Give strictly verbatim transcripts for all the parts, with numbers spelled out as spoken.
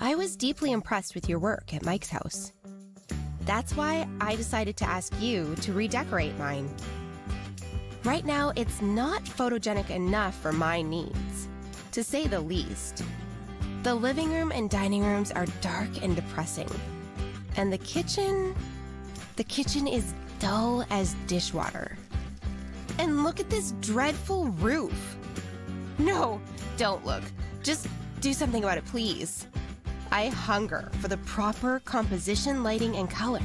I was deeply impressed with your work at Mike's house. That's why I decided to ask you to redecorate mine. Right now, it's not photogenic enough for my needs, to say the least. The living room and dining rooms are dark and depressing. And the kitchen? The kitchen is dull as dishwater. And look at this dreadful roof. No, don't look. Just do something about it, please. I hunger for the proper composition, lighting, and color.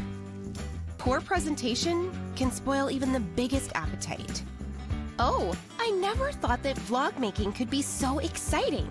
Poor presentation can spoil even the biggest appetite. Oh, I never thought that vlog making could be so exciting.